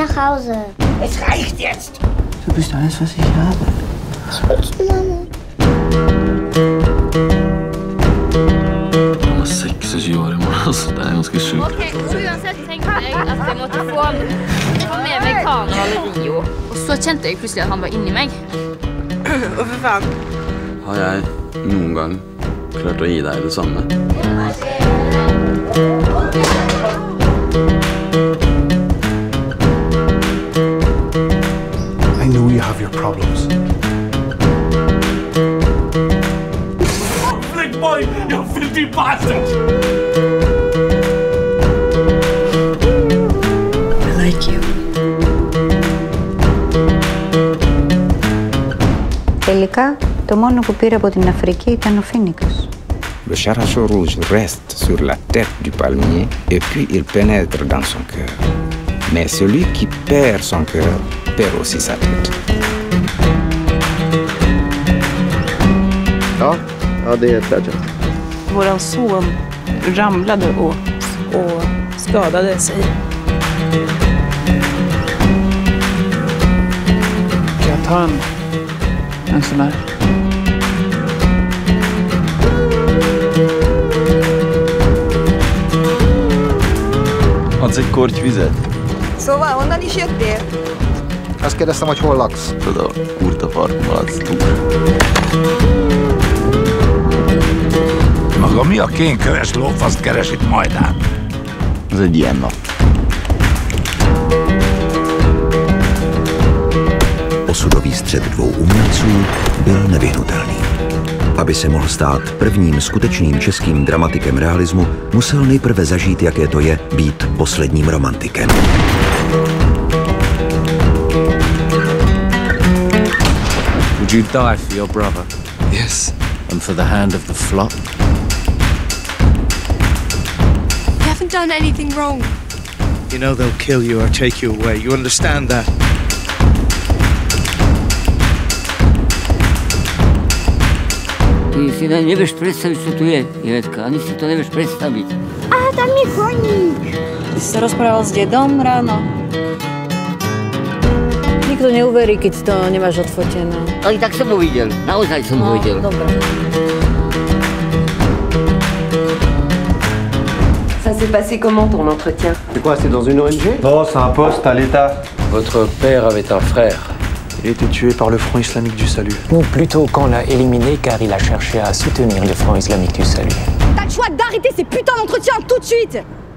nach Hause. Es reicht jetzt! Du bist alles, was ich habe. Ich wünsch dir, Mama. Mamma 26 år i morgen, altså. Det er ganske sjukt. Ok, uansett tenkte jeg at jeg måtte få med meg Kana og Rio. Og så kjente jeg plutselig at han var inni meg. Å, for faen. Har jeg noen gang klart å gi deg det samme? I know you have your problems. Flick boy, you filthy bastard! I like you. Τελικά, το μόνο που πήρε από την Αφρική ήταν ο φοίνικας. Le Charachot rouge reste sur la tête du palmier et puis il pénètre dans son cœur. Mais celui qui perd son cœur perd aussi sa tête. Ja, ja det är tragiskt. Vår son ramlade och skadade sig. Kan jag ta en sån här? Ad egy korty vizet. Szóval onnan is jöttél? Azt kérdeztem, hogy hol laksz. Tudod, a kurta farkba adsz. Maga mi a kénköves lófaszt keres itt Majdán? Ez egy ilyen nap. Osudový střet dvou umělců byl nevyhnutelný. Aby se mohl stát prvním skutečným českým dramatikem realismu, musel nejprve zažít, jaké to je být posledním romantikem. Would you die for your brother? Yes. And for the hand of the flock? You haven't done anything wrong. You know they'll kill you or take you away. You understand that? Ti si ne možeš predstaviti što tu je, Ivetka, ani si to ne možeš predstaviti. A, tam je koník. Ty si sa rozprával s dedom ráno? Nikto neuverí, keď to nemáš odfotené. Ale tak som ho videl, naozaj som ho videl. Dobre. Ça s'est passé comment ton entretien? C'est quoi, c'est dans une ONG? Non, c'est un poste à l'État. Votre père avait un frère. Il a été tué par le Front islamique du salut. Ou plutôt qu'on l'a éliminé car il a cherché à soutenir le Front islamique du salut. T'as le choix d'arrêter ces putains d'entretiens tout de suite!